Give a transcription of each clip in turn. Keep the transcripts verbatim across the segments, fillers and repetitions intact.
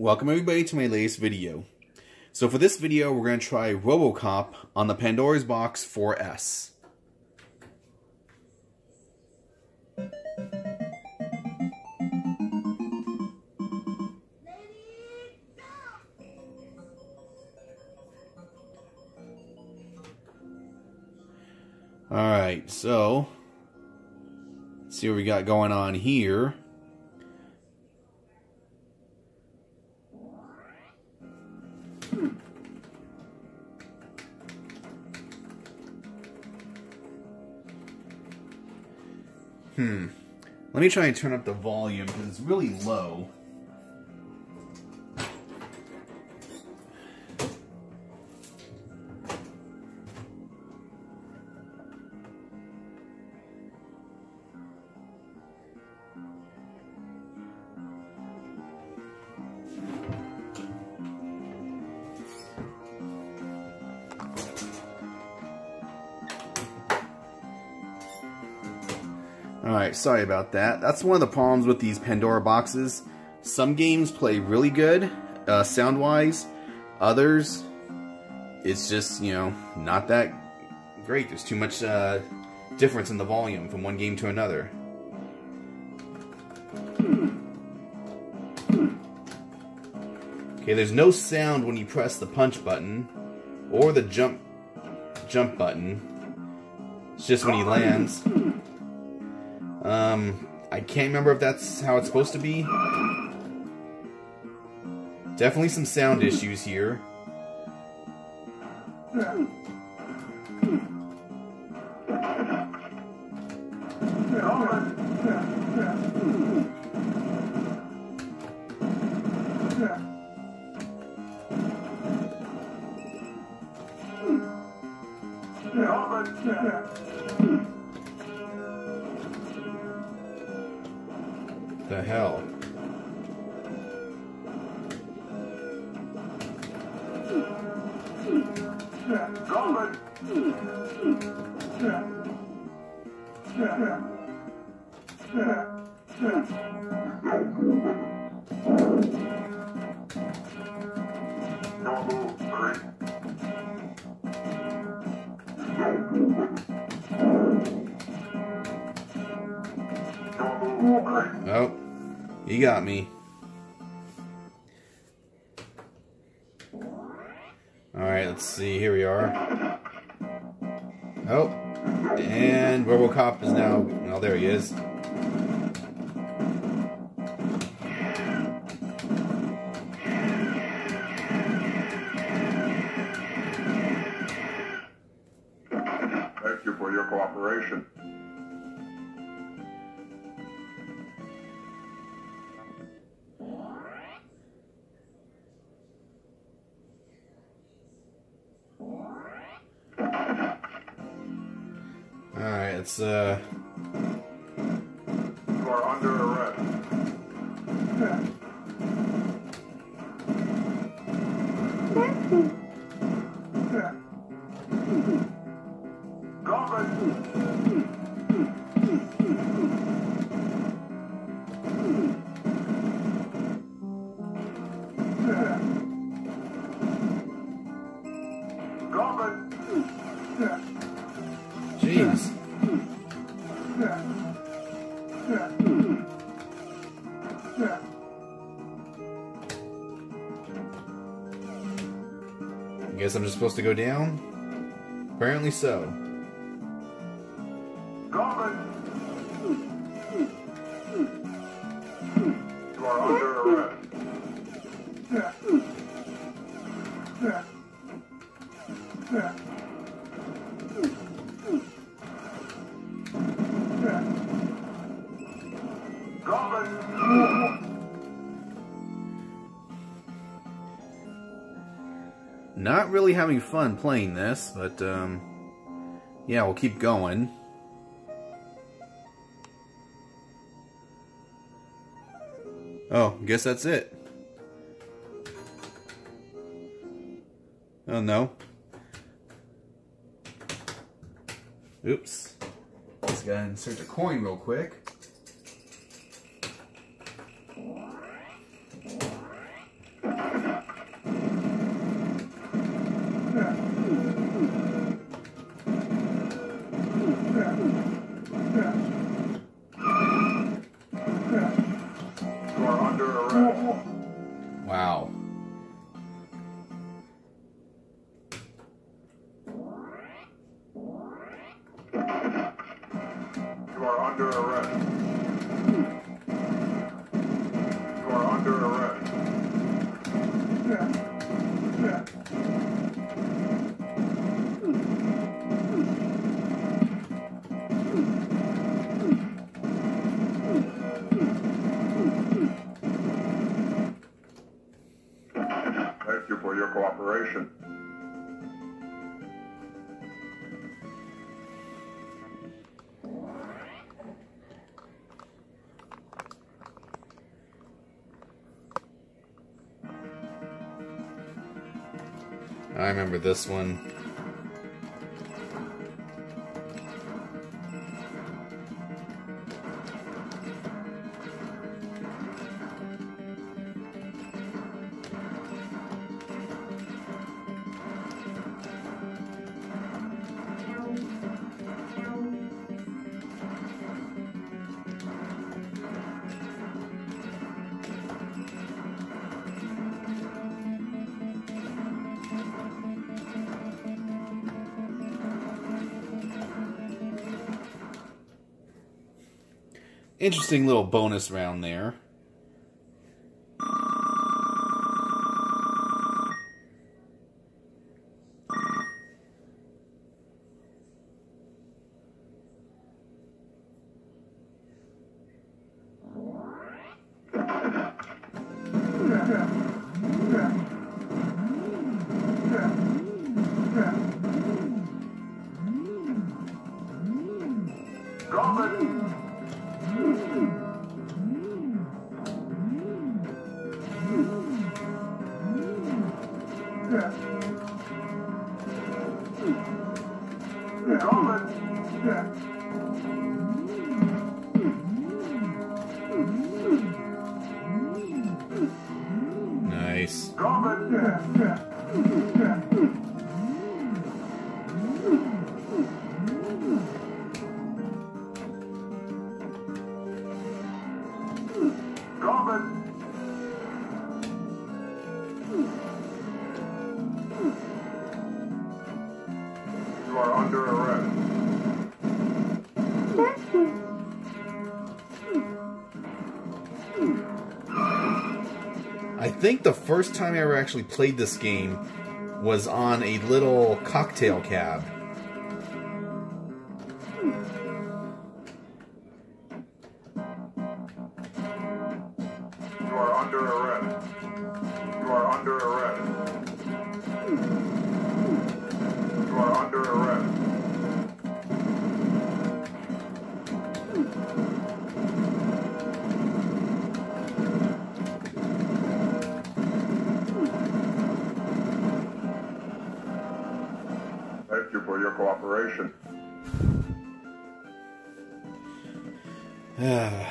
Welcome everybody to my latest video. So for this video we're going to try RoboCop on the Pandora's Box four S. Alright, so let's see what we got going on here. Hmm. Let me try and turn up the volume because it's really low. Alright, sorry about that. That's one of the problems with these Pandora boxes. Some games play really good, uh, sound-wise. Others, it's just, you know, not that great. There's too much uh, difference in the volume from one game to another. Okay, there's no sound when you press the punch button or the jump, jump button. It's just when he lands. Um, I can't remember if that's how it's supposed to be. Definitely some sound issues here. The hell? Oh. You got me. Alright, let's see. Here we are. Oh. And RoboCop is now... Oh, there he is. Thank you for your cooperation. Alright, it's uh. You are under arrest. Government. Jeez. I guess I'm just supposed to go down? Apparently so. You are under arrest. Not really having fun playing this, but um, yeah, we'll keep going. Oh, guess that's it. Oh no. Oops. Just gotta insert a coin real quick. are under arrest. Wow. You are under arrest. You are under arrest. Thank you for your cooperation. I remember this one. Interesting little bonus round there. Nice. I think the first time I ever actually played this game was on a little cocktail cab. You are under arrest. You are under arrest. You are under arrest. Your cooperation. And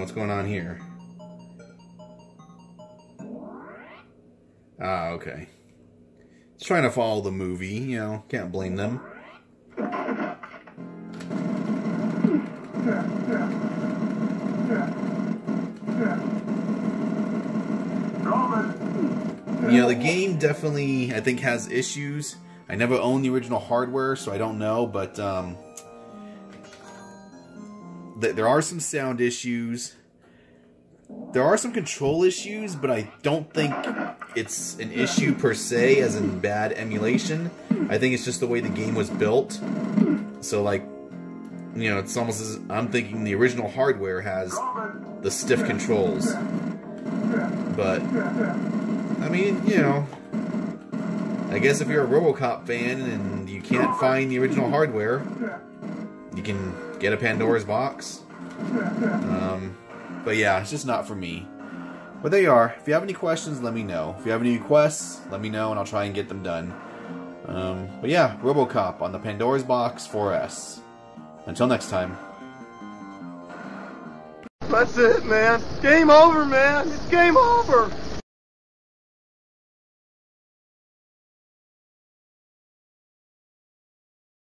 what's going on here? Ah, okay. It's trying to follow the movie, you know, can't blame them. You know, the game definitely, I think, has issues. I never owned the original hardware, so I don't know, but um, th there are some sound issues. There are some control issues, but I don't think it's an issue per se, as in bad emulation. I think it's just the way the game was built. So, like, you know, it's almost as I'm thinking the original hardware has the stiff controls. But I mean, you know, I guess if you're a RoboCop fan and you can't find the original hardware, you can get a Pandora's Box. Um, but yeah, it's just not for me. But there you are. If you have any questions, let me know. If you have any requests, let me know and I'll try and get them done. Um, but yeah, RoboCop on the Pandora's Box four S. Until next time. That's it, man. Game over, man. It's game over.